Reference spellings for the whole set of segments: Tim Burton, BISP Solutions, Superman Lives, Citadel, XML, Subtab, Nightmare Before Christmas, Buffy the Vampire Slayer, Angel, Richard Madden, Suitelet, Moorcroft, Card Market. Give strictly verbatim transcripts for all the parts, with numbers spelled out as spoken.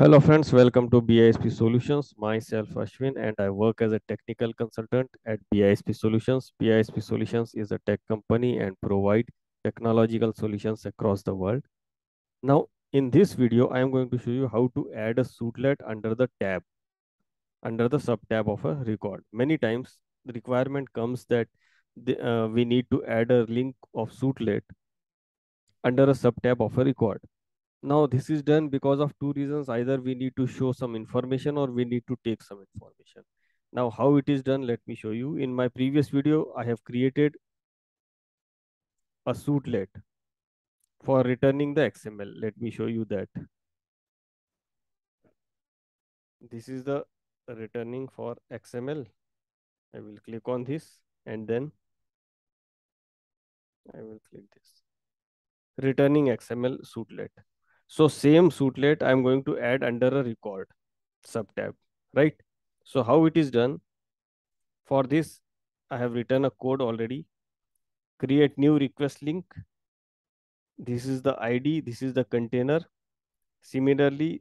Hello friends, welcome to B I S P Solutions. Myself Ashwin and I work as a technical consultant at B I S P Solutions. B I S P Solutions is a tech company and provide technological solutions across the world. Now in this video, I am going to show you how to add a Suitelet under the tab, under the sub tab of a record. Many times the requirement comes that the, uh, we need to add a link of Suitelet under a sub tab of a record. Now this is done because of two reasons. Either we need to show some information or we need to take some information. Now how it is done, let me show you. In my previous video, I have created a Suitelet for returning the X M L. Let me show you that. This is the returning for X M L. I will click on this and then I will click this. Returning X M L Suitelet. So same Suitelet I'm going to add under a record sub tab, right? So how it is done? For this, I have written a code already. Create new request link. This is the I D. This is the container. Similarly,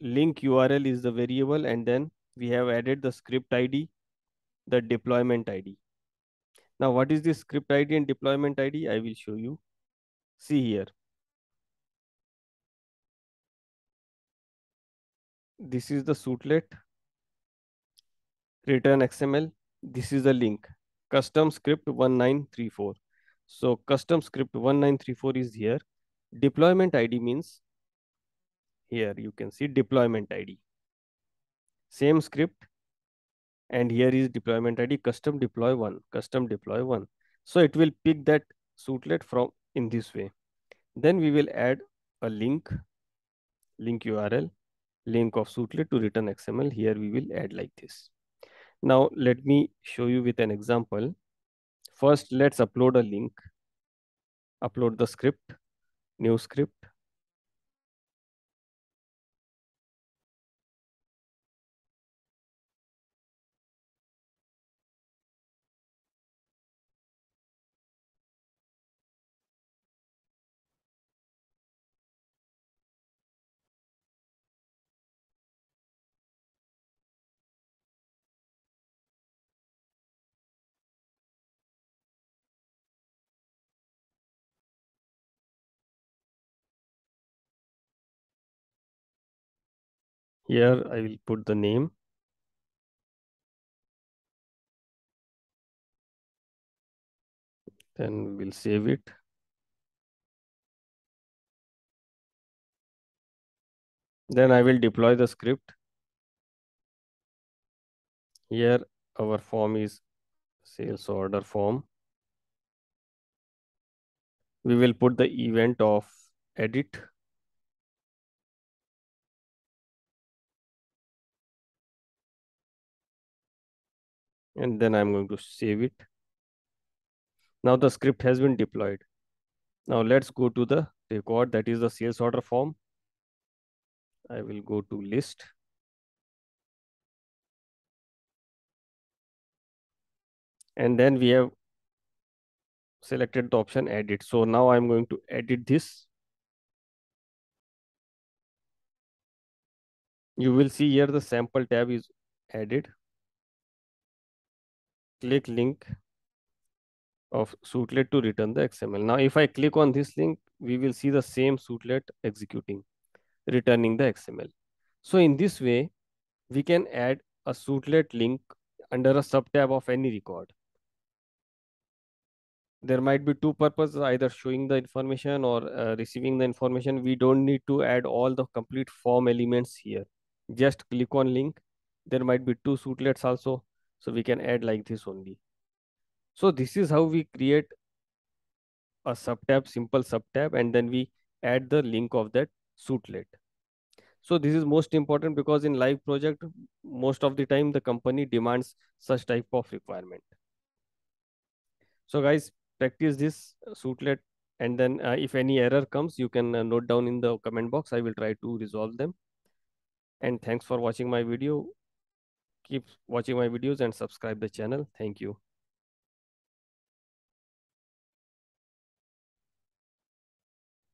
link U R L is the variable, and then we have added the script I D, the deployment I D. Now, what is this script I D and deployment I D? I will show you. See here. This is the Suitelet return X M L. This is the link custom script one nine three four. So custom script one nine three four is here. Deployment I D means here you can see deployment I D. Same script, and here is deployment I D custom deploy one. Custom deploy one. So it will pick that Suitelet from in this way. Then we will add a link, link U R L, link of Suitelet to return X M L. Here we will add like this. Now let me show you with an example. First, let's upload a link, upload the script, new script. Here I will put the name. Then we'll save it. Then I will deploy the script. Here our form is sales order form. We will put the event of edit. And then I'm going to save it. Now the script has been deployed. Now let's go to the record, that is the sales order form. I will go to list. And then we have selected the option edit. So now I'm going to edit this. You will see here the sample tab is added. Click link of Suitelet to return the X M L. Now, if I click on this link, we will see the same Suitelet executing, returning the X M L. So in this way, we can add a Suitelet link under a sub tab of any record. There might be two purposes, either showing the information or uh, receiving the information. We don't need to add all the complete form elements here. Just click on link. There might be two Suitelets also. So we can add like this only. So this is how we create a sub tab, simple sub tab, and then we add the link of that Suitelet. So this is most important because in live project, most of the time the company demands such type of requirement. So guys, practice this Suitelet, and then uh, if any error comes, you can uh, note down in the comment box. I will try to resolve them. And thanks for watching my video. Keep watching my videos and subscribe the channel. Thank you.